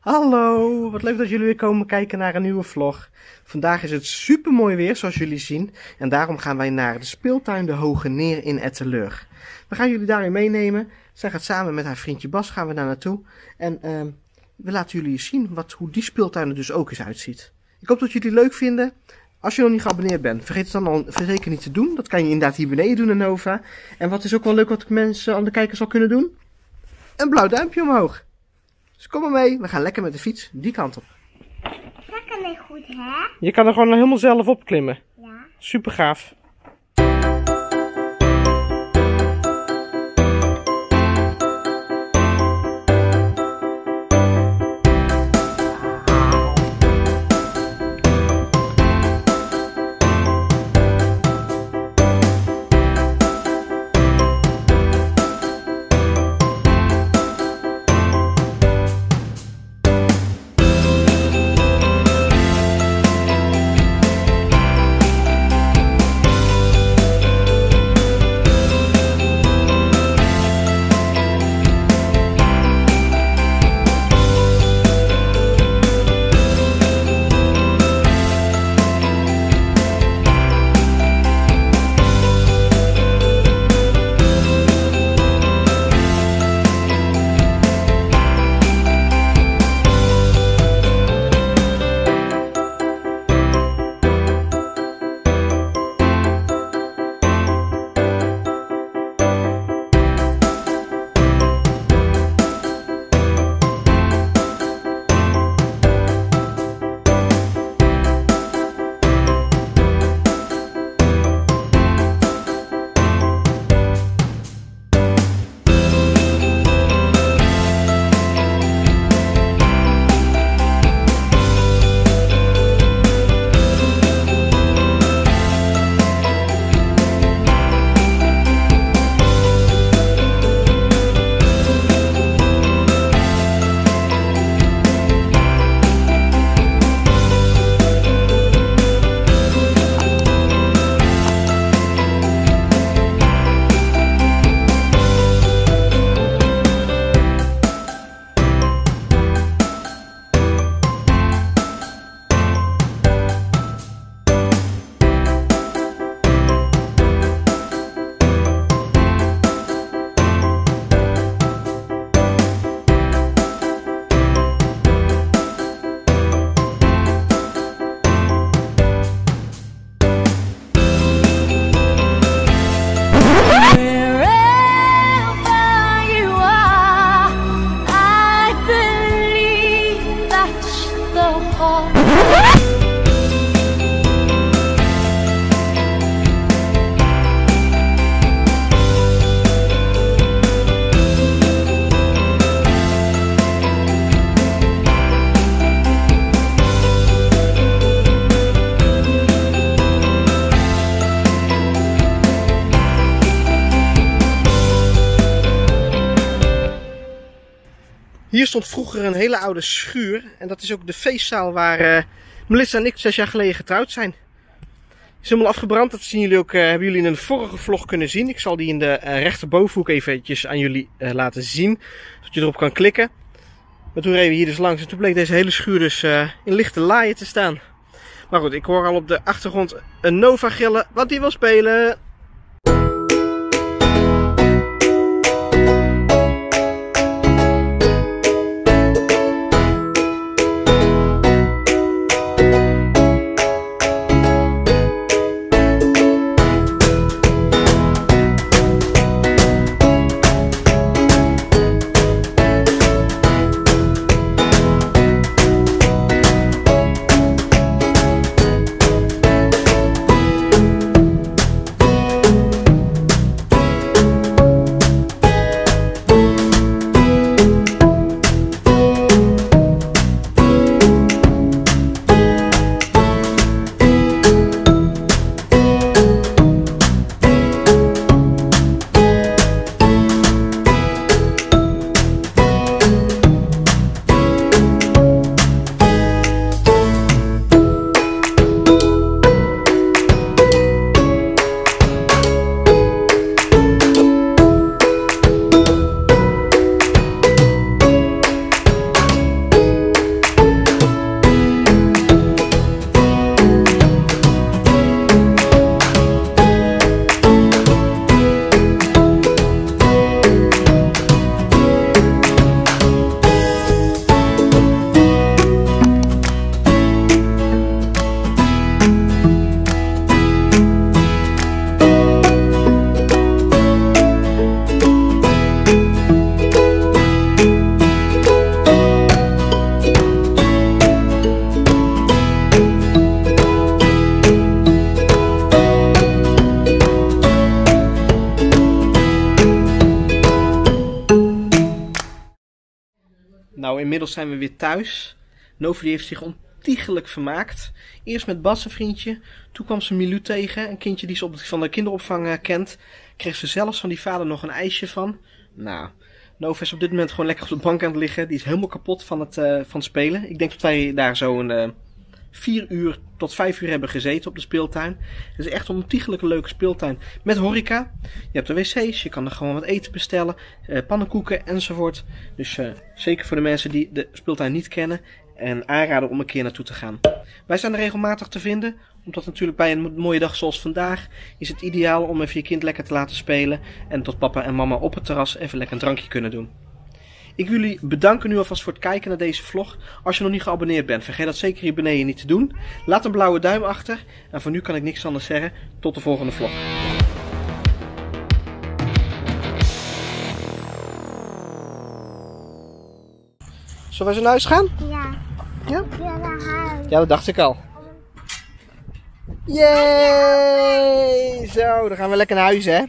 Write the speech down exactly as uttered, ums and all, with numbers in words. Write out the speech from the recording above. Hallo, wat leuk dat jullie weer komen kijken naar een nieuwe vlog. Vandaag is het super mooi weer, zoals jullie zien. En daarom gaan wij naar de speeltuin De Hoge Neer in Etten-Leur. We gaan jullie daarin meenemen. Zij gaat samen met haar vriendje Bas gaan we daar naartoe. En uh, we laten jullie zien wat, hoe die speeltuin er dus ook eens uitziet. Ik hoop dat jullie het leuk vinden. Als je nog niet geabonneerd bent, vergeet het dan al zeker niet te doen. Dat kan je inderdaad hier beneden doen in Nova. En wat is ook wel leuk wat mensen aan de kijkers al kunnen doen? Een blauw duimpje omhoog. Dus kom maar mee, we gaan lekker met de fiets die kant op. Dat kan niet goed, hè? Je kan er gewoon helemaal zelf op klimmen. Ja. Super gaaf. Hier stond vroeger een hele oude schuur en dat is ook de feestzaal waar uh, Melissa en ik zes jaar geleden getrouwd zijn. Is helemaal afgebrand, dat zien jullie ook, uh, hebben jullie in de vorige vlog kunnen zien. Ik zal die in de uh, rechterbovenhoek eventjes aan jullie uh, laten zien, zodat je erop kan klikken. Maar toen reden we hier dus langs en toen bleek deze hele schuur dus uh, in lichte laaien te staan. Maar goed, ik hoor al op de achtergrond een Nova gillen, want die wil spelen. Nou, inmiddels zijn we weer thuis. Nova die heeft zich ontiegelijk vermaakt. Eerst met Bas een vriendje. Toen kwam ze Milu tegen. Een kindje die ze op, van de kinderopvang kent. Kreeg ze zelfs van die vader nog een ijsje van. Nou, Nova is op dit moment gewoon lekker op de bank aan het liggen. Die is helemaal kapot van het, uh, van het spelen. Ik denk dat wij daar zo'n uh, vier uur tot vijf uur hebben gezeten op de speeltuin. Het is echt een ontiegelijk leuke speeltuin met horeca. Je hebt de wc's, je kan er gewoon wat eten bestellen, uh, pannenkoeken enzovoort. Dus uh, zeker voor de mensen die de speeltuin niet kennen en aanraden om een keer naartoe te gaan. Wij zijn er regelmatig te vinden, omdat natuurlijk bij een mooie dag zoals vandaag is het ideaal om even je kind lekker te laten spelen en tot papa en mama op het terras even lekker een drankje kunnen doen. Ik wil jullie bedanken nu alvast voor het kijken naar deze vlog. Als je nog niet geabonneerd bent, vergeet dat zeker hier beneden niet te doen. Laat een blauwe duim achter. En voor nu kan ik niks anders zeggen. Tot de volgende vlog. Zullen wij zo naar huis gaan? Ja. Ja? Ja, naar huis. Ja, dat dacht ik al. Yay! Zo, dan gaan we lekker naar huis, hè?